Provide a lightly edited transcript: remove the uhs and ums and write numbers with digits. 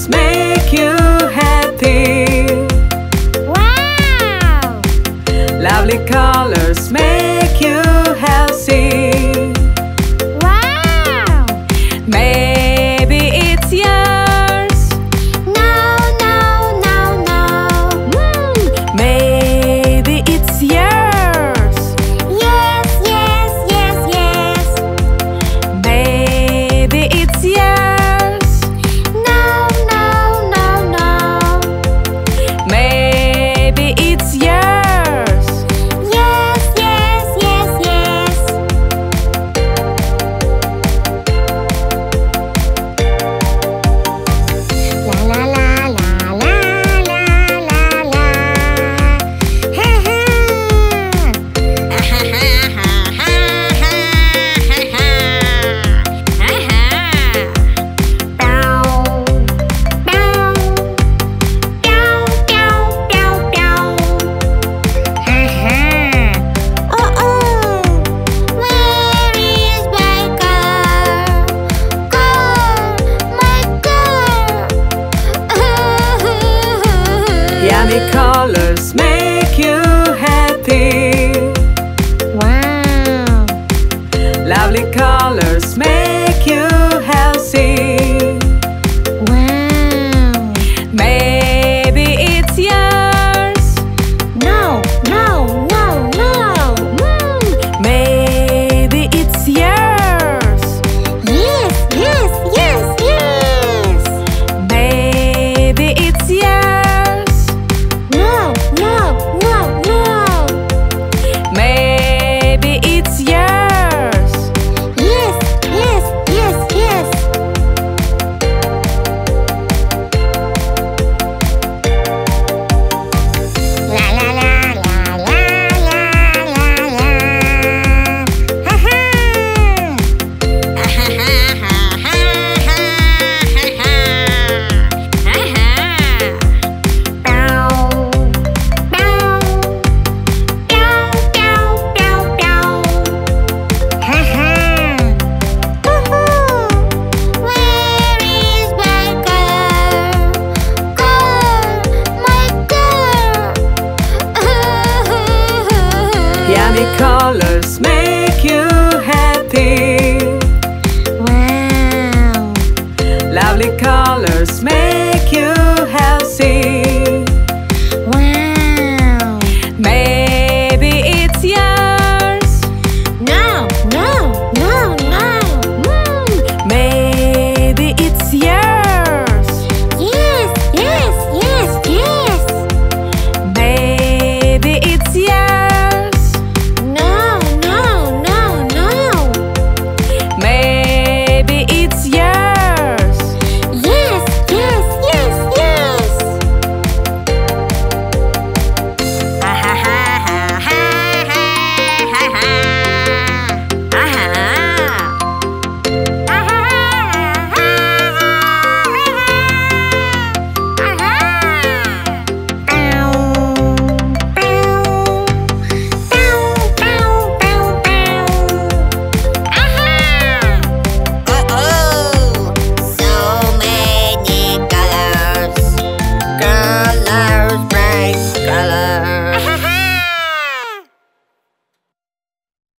just make you happy. Wow! Lovely colors make you healthy. Wow! Maybe it's yours. No, no, no, no. Maybe it's yours. Yes, yes, yes, yes. Maybe it's yours. Yummy colors make you happy. Wow! Lovely colors make you healthy. Wow! Maybe it's yours. No, no, no, no. Maybe it's yours. Yes, yes, yes, yes. Maybe it's yours. Yummy colors make you happy. Wow! Lovely colors make